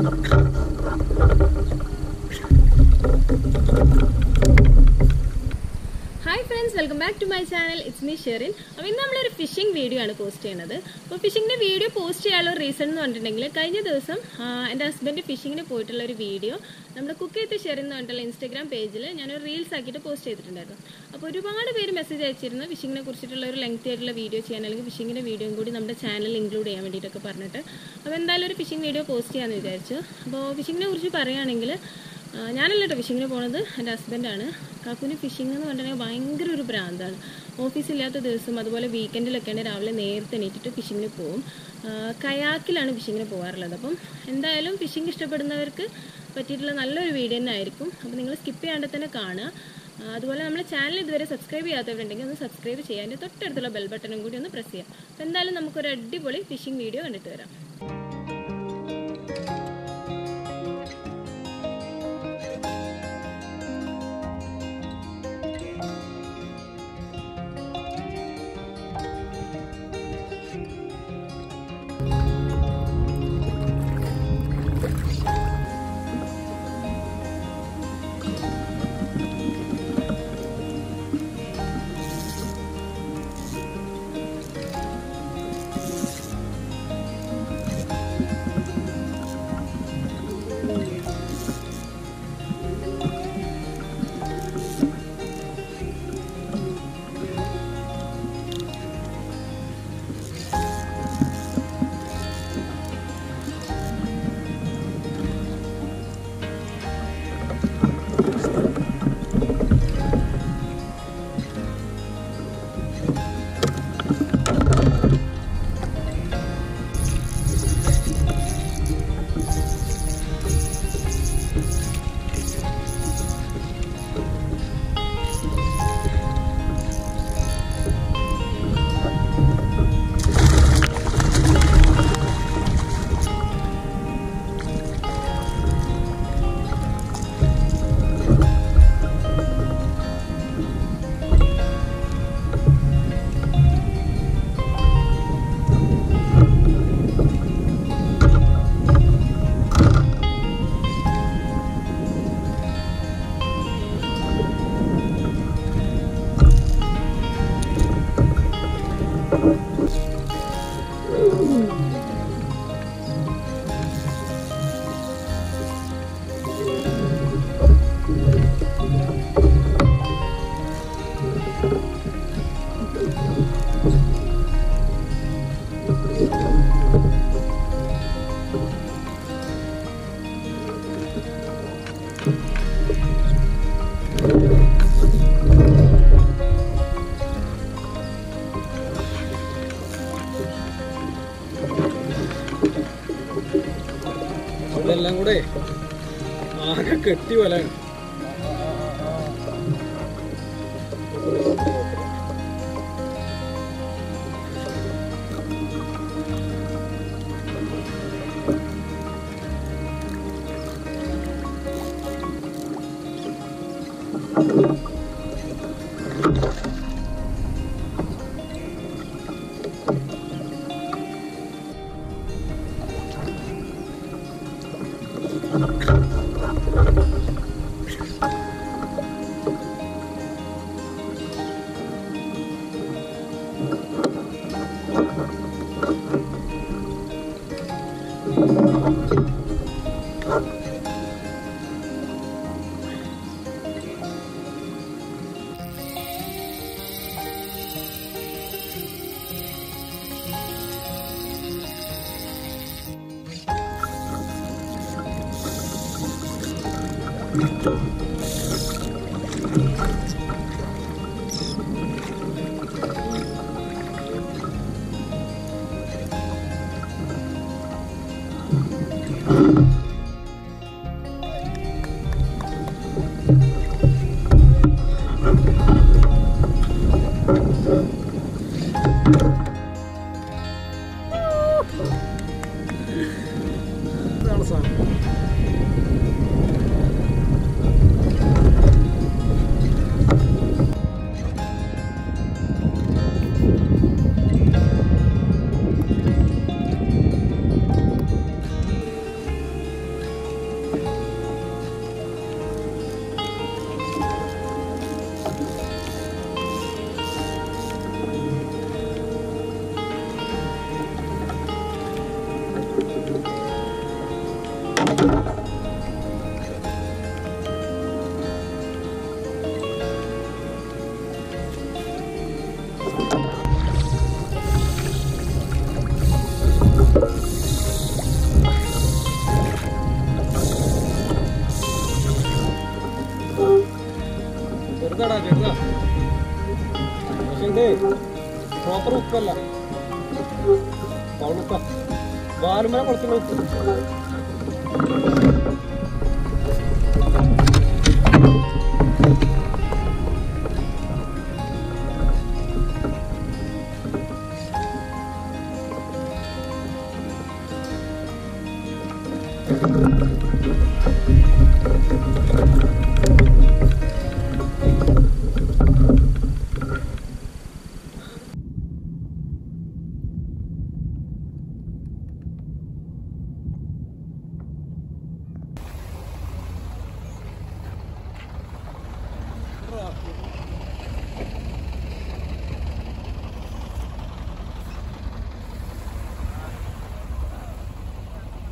Hi friends, welcome back to my channel. It's me Sherin. Now we are a fishing video. So fishing video post cheyalo reason husband fishing video. We cook Instagram page il njan reels aakite post cheyittundaru. Appo oru paadu peru message aichirunnu fishing ne kurichittulla oru lengthy aayittulla video cheyan allengi fishing inde video koodi nammada channel include cheyan vendittokke parnittu. Appo endalum oru fishing video post cheyan vicharichu. Appo fishing ne kurichu parayanengil I am fishing with my husband. I am fishing with my husband. I am fishing with my weekend. I am fishing with my husband.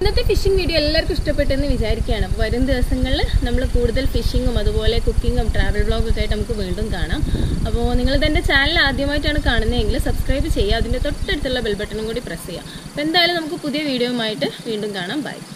The fishing video is very good. We will do fishing, cooking, and travel vlogs. If you like this channel, subscribe and press the bell button. Now, we will see you in the next video. Bye.